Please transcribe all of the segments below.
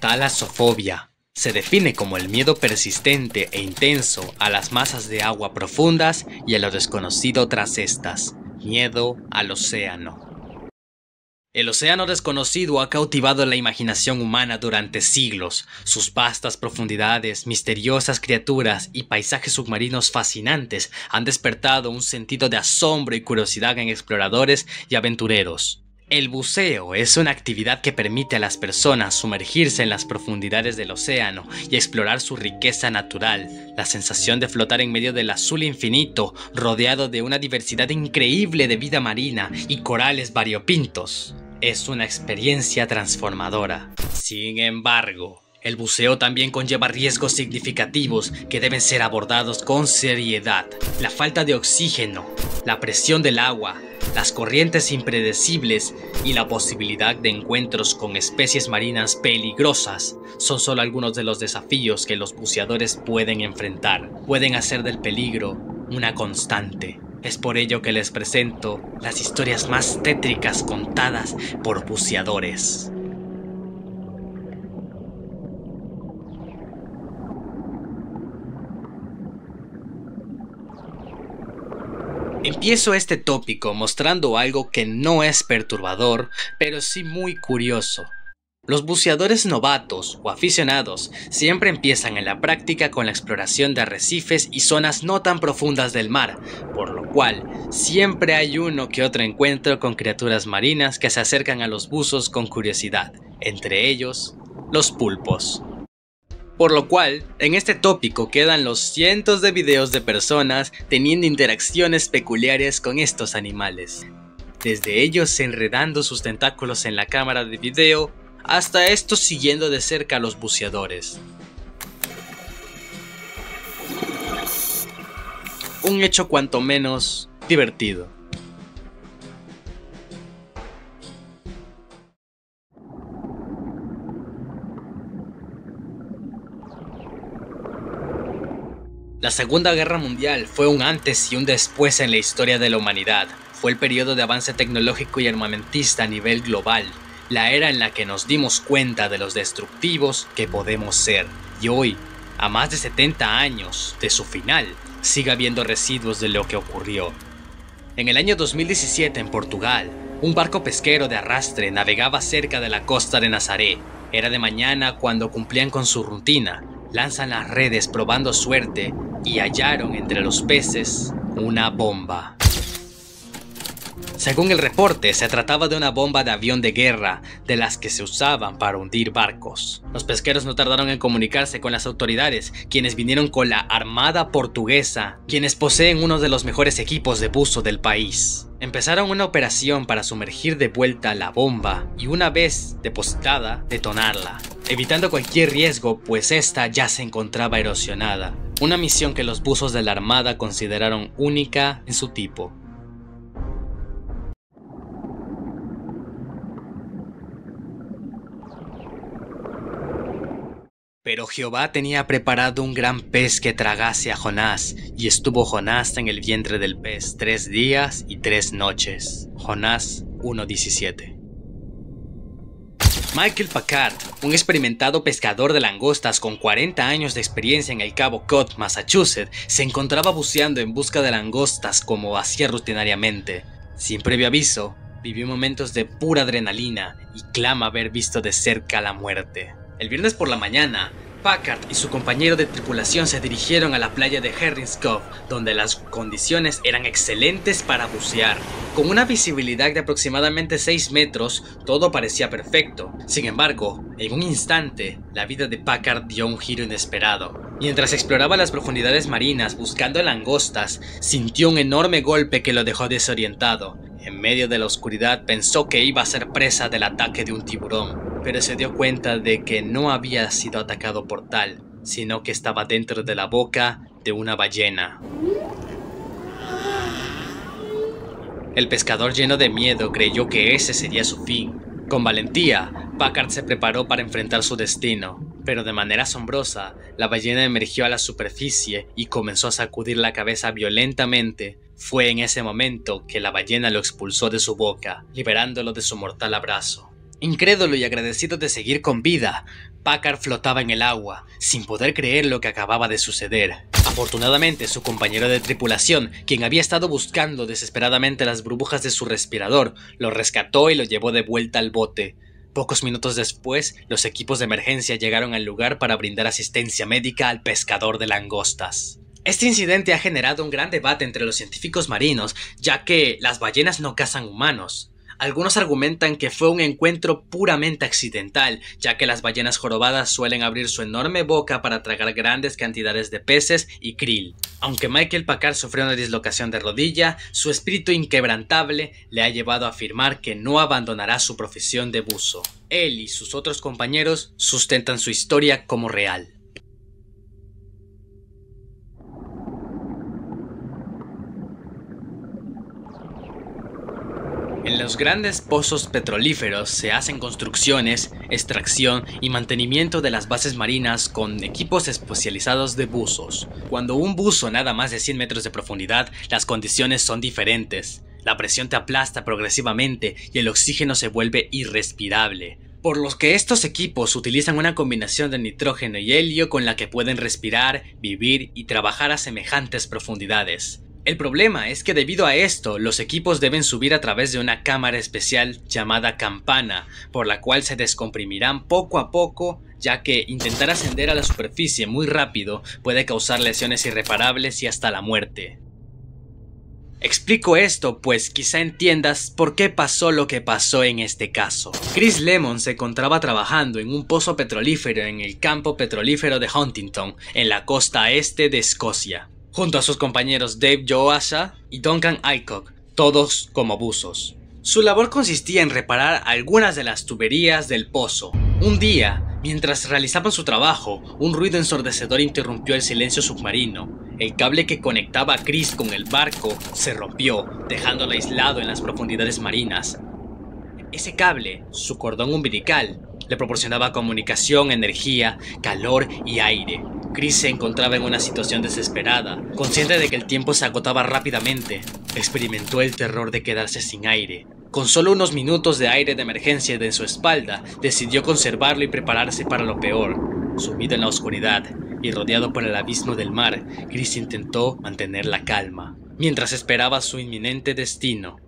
Talasofobia. Se define como el miedo persistente e intenso a las masas de agua profundas y a lo desconocido tras estas. Miedo al océano. El océano desconocido ha cautivado la imaginación humana durante siglos. Sus vastas profundidades, misteriosas criaturas y paisajes submarinos fascinantes han despertado un sentido de asombro y curiosidad en exploradores y aventureros. El buceo es una actividad que permite a las personas sumergirse en las profundidades del océano y explorar su riqueza natural. La sensación de flotar en medio del azul infinito, rodeado de una diversidad increíble de vida marina y corales variopintos, es una experiencia transformadora. Sin embargo, el buceo también conlleva riesgos significativos que deben ser abordados con seriedad. La falta de oxígeno, la presión del agua, las corrientes impredecibles y la posibilidad de encuentros con especies marinas peligrosas son solo algunos de los desafíos que los buceadores pueden enfrentar. Pueden hacer del peligro una constante. Es por ello que les presento las historias más tétricas contadas por buceadores. Empiezo este tópico mostrando algo que no es perturbador, pero sí muy curioso. Los buceadores novatos o aficionados siempre empiezan en la práctica con la exploración de arrecifes y zonas no tan profundas del mar, por lo cual siempre hay uno que otro encuentro con criaturas marinas que se acercan a los buzos con curiosidad, entre ellos los pulpos. Por lo cual, en este tópico quedan los cientos de videos de personas teniendo interacciones peculiares con estos animales. Desde ellos enredando sus tentáculos en la cámara de video, hasta estos siguiendo de cerca a los buceadores. Un hecho cuanto menos divertido. La Segunda Guerra Mundial fue un antes y un después en la historia de la humanidad. Fue el periodo de avance tecnológico y armamentista a nivel global, la era en la que nos dimos cuenta de los destructivos que podemos ser. Y hoy, a más de 70 años de su final, sigue habiendo residuos de lo que ocurrió. En el año 2017 en Portugal, un barco pesquero de arrastre navegaba cerca de la costa de Nazaré. Era de mañana cuando cumplían con su rutina. Lanzan las redes probando suerte y hallaron entre los peces una bomba. Según el reporte, se trataba de una bomba de avión de guerra, de las que se usaban para hundir barcos. Los pesqueros no tardaron en comunicarse con las autoridades, quienes vinieron con la Armada Portuguesa, quienes poseen uno de los mejores equipos de buzo del país. Empezaron una operación para sumergir de vuelta la bomba y, una vez depositada, detonarla, evitando cualquier riesgo, pues esta ya se encontraba erosionada. Una misión que los buzos de la Armada consideraron única en su tipo. Pero Jehová tenía preparado un gran pez que tragase a Jonás, y estuvo Jonás en el vientre del pez 3 días y 3 noches. Jonás 1:17. Michael Packard, un experimentado pescador de langostas con 40 años de experiencia en el Cabo Cod, Massachusetts, se encontraba buceando en busca de langostas como hacía rutinariamente. Sin previo aviso, vivió momentos de pura adrenalina y clama haber visto de cerca la muerte. El viernes por la mañana, Packard y su compañero de tripulación se dirigieron a la playa de Herring's Cove, donde las condiciones eran excelentes para bucear. Con una visibilidad de aproximadamente 6 metros, todo parecía perfecto. Sin embargo, en un instante, la vida de Packard dio un giro inesperado. Mientras exploraba las profundidades marinas buscando langostas, sintió un enorme golpe que lo dejó desorientado. En medio de la oscuridad pensó que iba a ser presa del ataque de un tiburón, pero se dio cuenta de que no había sido atacado por tal, sino que estaba dentro de la boca de una ballena. El pescador, lleno de miedo, creyó que ese sería su fin. Con valentía, Packard se preparó para enfrentar su destino, pero de manera asombrosa, la ballena emergió a la superficie y comenzó a sacudir la cabeza violentamente. Fue en ese momento que la ballena lo expulsó de su boca, liberándolo de su mortal abrazo. Incrédulo y agradecido de seguir con vida, Packard flotaba en el agua, sin poder creer lo que acababa de suceder. Afortunadamente, su compañero de tripulación, quien había estado buscando desesperadamente las burbujas de su respirador, lo rescató y lo llevó de vuelta al bote. Pocos minutos después, los equipos de emergencia llegaron al lugar para brindar asistencia médica al pescador de langostas. Este incidente ha generado un gran debate entre los científicos marinos, ya que las ballenas no cazan humanos. Algunos argumentan que fue un encuentro puramente accidental, ya que las ballenas jorobadas suelen abrir su enorme boca para tragar grandes cantidades de peces y krill. Aunque Michael Packard sufrió una dislocación de rodilla, su espíritu inquebrantable le ha llevado a afirmar que no abandonará su profesión de buzo. Él y sus otros compañeros sustentan su historia como real. En los grandes pozos petrolíferos se hacen construcciones, extracción y mantenimiento de las bases marinas con equipos especializados de buzos. Cuando un buzo nada más de 100 metros de profundidad, las condiciones son diferentes. La presión te aplasta progresivamente y el oxígeno se vuelve irrespirable. Por lo que estos equipos utilizan una combinación de nitrógeno y helio con la que pueden respirar, vivir y trabajar a semejantes profundidades. El problema es que debido a esto, los equipos deben subir a través de una cámara especial llamada campana, por la cual se descomprimirán poco a poco, ya que intentar ascender a la superficie muy rápido puede causar lesiones irreparables y hasta la muerte. Explico esto, pues quizá entiendas por qué pasó lo que pasó en este caso. Chris Lemon se encontraba trabajando en un pozo petrolífero en el campo petrolífero de Huntington, en la costa este de Escocia, junto a sus compañeros Dave Yuasa y Duncan Alcock, todos como buzos. Su labor consistía en reparar algunas de las tuberías del pozo. Un día, mientras realizaban su trabajo, un ruido ensordecedor interrumpió el silencio submarino. El cable que conectaba a Chris con el barco se rompió, dejándolo aislado en las profundidades marinas. Ese cable, su cordón umbilical, le proporcionaba comunicación, energía, calor y aire. Chris se encontraba en una situación desesperada, consciente de que el tiempo se agotaba rápidamente. Experimentó el terror de quedarse sin aire. Con solo unos minutos de aire de emergencia de su espalda, decidió conservarlo y prepararse para lo peor. Sumido en la oscuridad y rodeado por el abismo del mar, Chris intentó mantener la calma, mientras esperaba su inminente destino.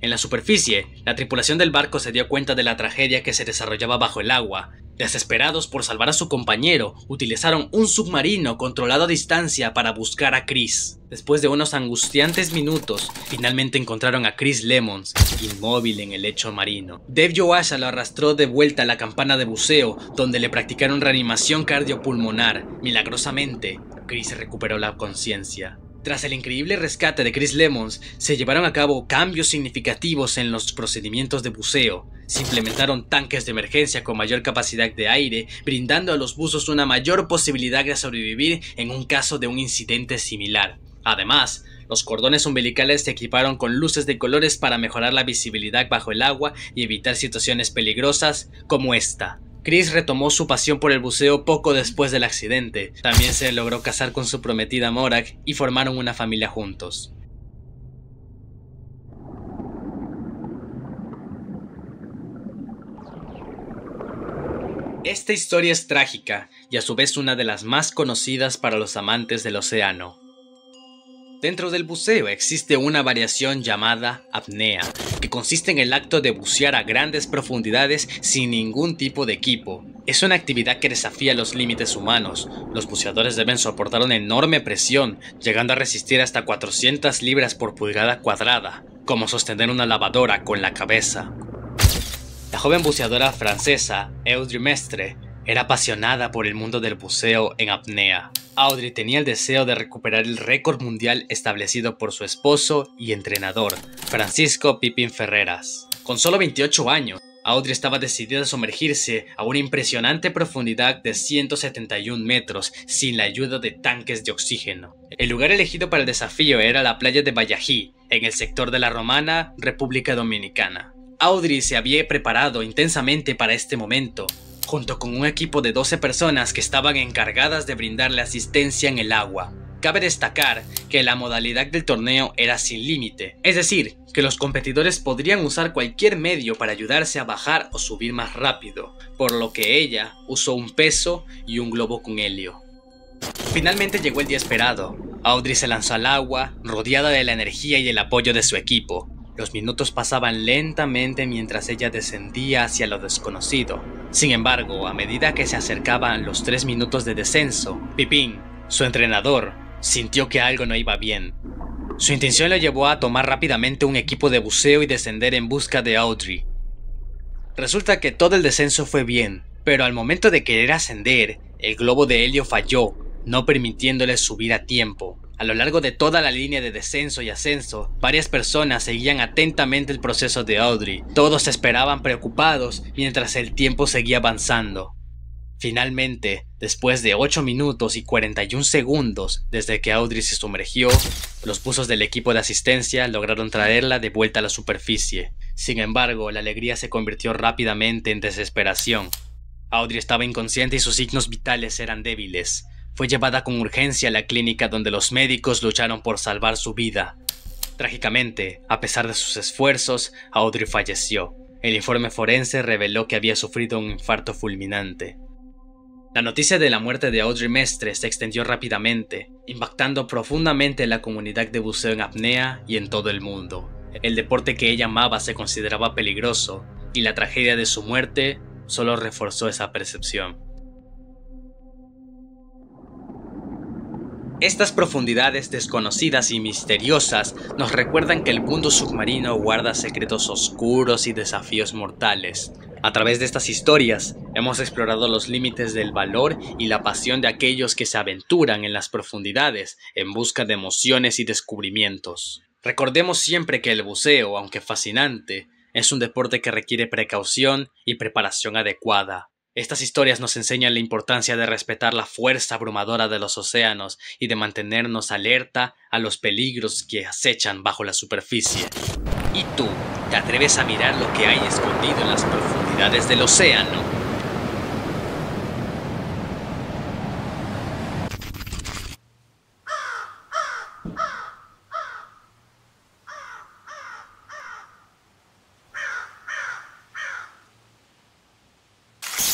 En la superficie, la tripulación del barco se dio cuenta de la tragedia que se desarrollaba bajo el agua. Desesperados por salvar a su compañero, utilizaron un submarino controlado a distancia para buscar a Chris. Después de unos angustiantes minutos, finalmente encontraron a Chris Lemon, inmóvil en el lecho marino. Dave Yuasa lo arrastró de vuelta a la campana de buceo, donde le practicaron reanimación cardiopulmonar. Milagrosamente, Chris recuperó la conciencia. Tras el increíble rescate de Chris Lemon, se llevaron a cabo cambios significativos en los procedimientos de buceo. Se implementaron tanques de emergencia con mayor capacidad de aire, brindando a los buzos una mayor posibilidad de sobrevivir en un caso de un incidente similar. Además, los cordones umbilicales se equiparon con luces de colores para mejorar la visibilidad bajo el agua y evitar situaciones peligrosas como esta. Chris retomó su pasión por el buceo poco después del accidente. También se logró casar con su prometida Morag y formaron una familia juntos. Esta historia es trágica y a su vez una de las más conocidas para los amantes del océano. Dentro del buceo existe una variación llamada apnea, que consiste en el acto de bucear a grandes profundidades sin ningún tipo de equipo. Es una actividad que desafía los límites humanos. Los buceadores deben soportar una enorme presión, llegando a resistir hasta 400 libras por pulgada cuadrada, como sostener una lavadora con la cabeza. La joven buceadora francesa Audrey Mestre era apasionada por el mundo del buceo en apnea. Audrey tenía el deseo de recuperar el récord mundial establecido por su esposo y entrenador, Francisco Pipín Ferreras. Con solo 28 años, Audrey estaba decidida a sumergirse a una impresionante profundidad de 171 metros sin la ayuda de tanques de oxígeno. El lugar elegido para el desafío era la playa de Bayahí, en el sector de La Romana, República Dominicana. Audrey se había preparado intensamente para este momento, junto con un equipo de 12 personas que estaban encargadas de brindarle asistencia en el agua. Cabe destacar que la modalidad del torneo era sin límite, es decir, que los competidores podrían usar cualquier medio para ayudarse a bajar o subir más rápido, por lo que ella usó un peso y un globo con helio. Finalmente llegó el día esperado. Audrey se lanzó al agua, rodeada de la energía y el apoyo de su equipo. Los minutos pasaban lentamente mientras ella descendía hacia lo desconocido. Sin embargo, a medida que se acercaban los 3 minutos de descenso, Pipín, su entrenador, sintió que algo no iba bien. Su intención lo llevó a tomar rápidamente un equipo de buceo y descender en busca de Audrey. Resulta que todo el descenso fue bien, pero al momento de querer ascender, el globo de helio falló, no permitiéndole subir a tiempo. A lo largo de toda la línea de descenso y ascenso, varias personas seguían atentamente el proceso de Audrey. Todos esperaban preocupados mientras el tiempo seguía avanzando. Finalmente, después de 8 minutos y 41 segundos desde que Audrey se sumergió, los buzos del equipo de asistencia lograron traerla de vuelta a la superficie. Sin embargo, la alegría se convirtió rápidamente en desesperación. Audrey estaba inconsciente y sus signos vitales eran débiles. Fue llevada con urgencia a la clínica donde los médicos lucharon por salvar su vida. Trágicamente, a pesar de sus esfuerzos, Audrey falleció. El informe forense reveló que había sufrido un infarto fulminante. La noticia de la muerte de Audrey Mestre se extendió rápidamente, impactando profundamente en la comunidad de buceo en apnea y en todo el mundo. El deporte que ella amaba se consideraba peligroso, y la tragedia de su muerte solo reforzó esa percepción. Estas profundidades desconocidas y misteriosas nos recuerdan que el mundo submarino guarda secretos oscuros y desafíos mortales. A través de estas historias, hemos explorado los límites del valor y la pasión de aquellos que se aventuran en las profundidades en busca de emociones y descubrimientos. Recordemos siempre que el buceo, aunque fascinante, es un deporte que requiere precaución y preparación adecuada. Estas historias nos enseñan la importancia de respetar la fuerza abrumadora de los océanos y de mantenernos alerta a los peligros que acechan bajo la superficie. ¿Y tú? ¿Te atreves a mirar lo que hay escondido en las profundidades del océano?